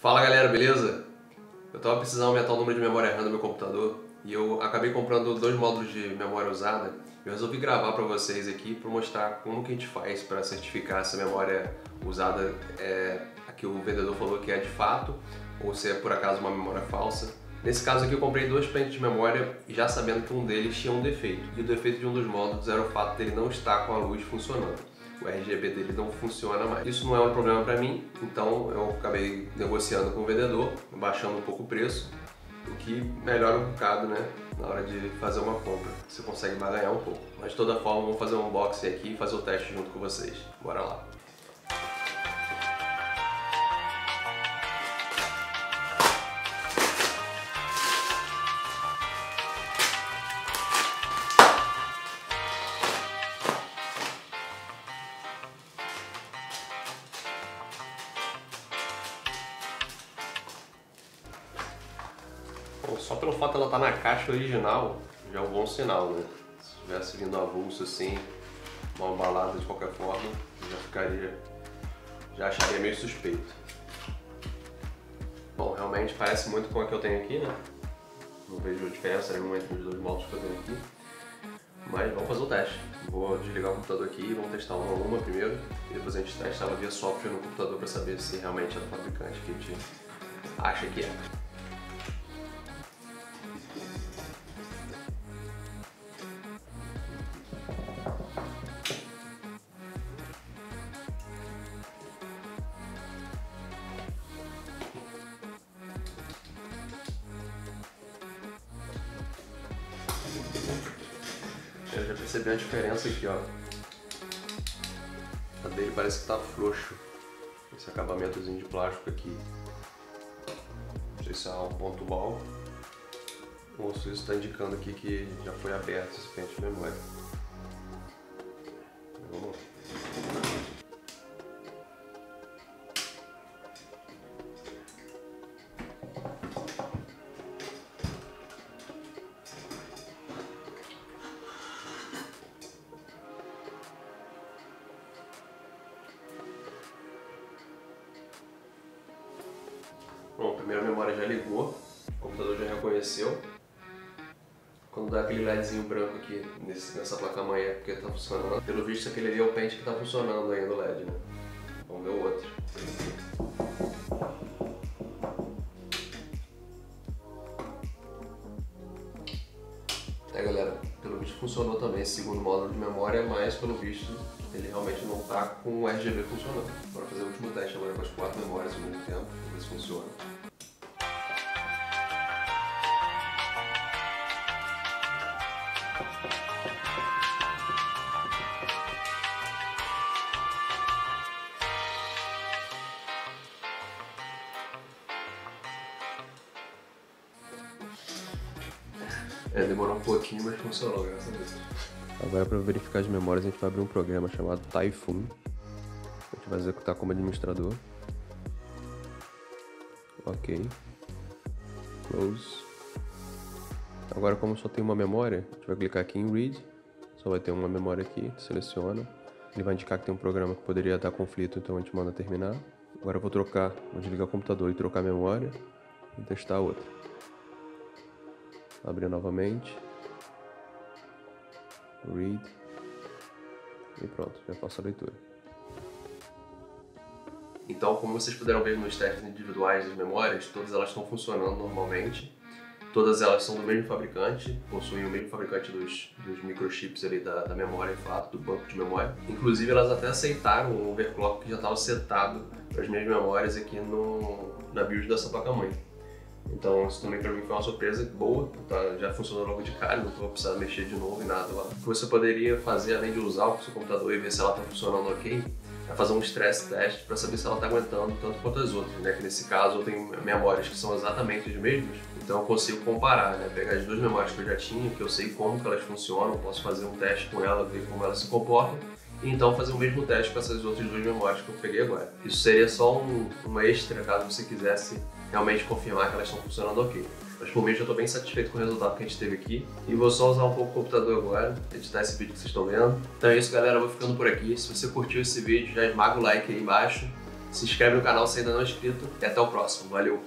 Fala galera, beleza? Eu tava precisando aumentar o número de memória RAM do meu computador e eu acabei comprando dois módulos de memória usada. Eu resolvi gravar pra vocês aqui pra mostrar como que a gente faz pra certificar se a memória usada é a que o vendedor falou que é de fato ou se é por acaso uma memória falsa. Nesse caso aqui eu comprei dois pentes de memória já sabendo que um deles tinha um defeito. E o defeito de um dos módulos era o fato dele não estar com a luz funcionando. O RGB dele não funciona mais. Isso não é um problema para mim, então eu acabei negociando com o vendedor, baixando um pouco o preço, o que melhora um bocado, né? Na hora de fazer uma compra, você consegue barganhar um pouco. Mas de toda forma, vamos fazer um unboxing aqui e fazer o teste junto com vocês. Bora lá! Só pelo fato de ela estar na caixa original, já é um bom sinal, né? Se tivesse vindo avulso assim, mal embalado de qualquer forma, já acharia meio suspeito. Bom, realmente parece muito com a que eu tenho aqui, né? Não vejo diferença nenhuma entre os dois módulos que eu tenho aqui. Mas vamos fazer o teste. Vou desligar o computador aqui e vamos testar uma a uma primeiro. E depois a gente testa ela via software no computador para saber se realmente é do fabricante que a gente acha que é. Eu já percebi a diferença aqui, ó. A dele parece que tá frouxo. Esse acabamentozinho de plástico aqui. Não sei se é um ponto bom. Ou se isso tá indicando aqui que já foi aberto esse pente de memória. Vamos lá. Bom, a primeira memória já ligou, o computador já reconheceu. Quando dá aquele ledzinho branco aqui nessa placa-mãe é porque tá funcionando. Pelo visto aquele ali é o pente que tá funcionando ainda o LED, né? Vamos ver o outro. É galera, pelo visto funcionou também esse segundo módulo de memória, mas pelo visto ele realmente não tá com o RGB funcionando. Bora fazer o último teste agora com as quatro memórias ao mesmo tempo, pra ver se funciona. É, demorou um pouquinho, mas funcionou, graças a Deus. Agora, para verificar as memórias, a gente vai abrir um programa chamado Typhoon. A gente vai executar como administrador. Ok. Close. Agora, como só tem uma memória, a gente vai clicar aqui em Read. Só vai ter uma memória aqui, seleciona. Ele vai indicar que tem um programa que poderia dar conflito, então a gente manda terminar. Agora eu vou trocar, vou desligar o computador e trocar a memória e testar a outra. Abrir novamente. Read. E pronto, já faço a leitura. Então, como vocês puderam ver nos testes individuais das memórias, todas elas estão funcionando normalmente. Todas elas são do mesmo fabricante, possuem o mesmo fabricante dos microchips ali da memória, de fato, do banco de memória. Inclusive, elas até aceitaram o overclock que já estava setado para as minhas memórias aqui na BIOS dessa placa-mãe. Então isso também para mim foi uma surpresa boa, tá? Já funcionou logo de cara, não vou precisar mexer de novo e nada lá. O que você poderia fazer, além de usar o seu computador e ver se ela está funcionando ok, é fazer um stress test para saber se ela está aguentando tanto quanto as outras, né? Que nesse caso eu tenho memórias que são exatamente as mesmas, então eu consigo comparar, né? Pegar as duas memórias que eu já tinha, que eu sei como que elas funcionam, posso fazer um teste com ela, ver como elas se comportam, e então fazer o mesmo teste com essas outras duas memórias que eu peguei agora. Isso seria só um extra, caso você quisesse realmente confirmar que elas estão funcionando ok. Mas por mim eu estou bem satisfeito com o resultado que a gente teve aqui. E vou só usar um pouco o computador agora, editar esse vídeo que vocês estão vendo. Então é isso galera, eu vou ficando por aqui. Se você curtiu esse vídeo, já esmaga o like aí embaixo. Se inscreve no canal se ainda não é inscrito e até o próximo. Valeu!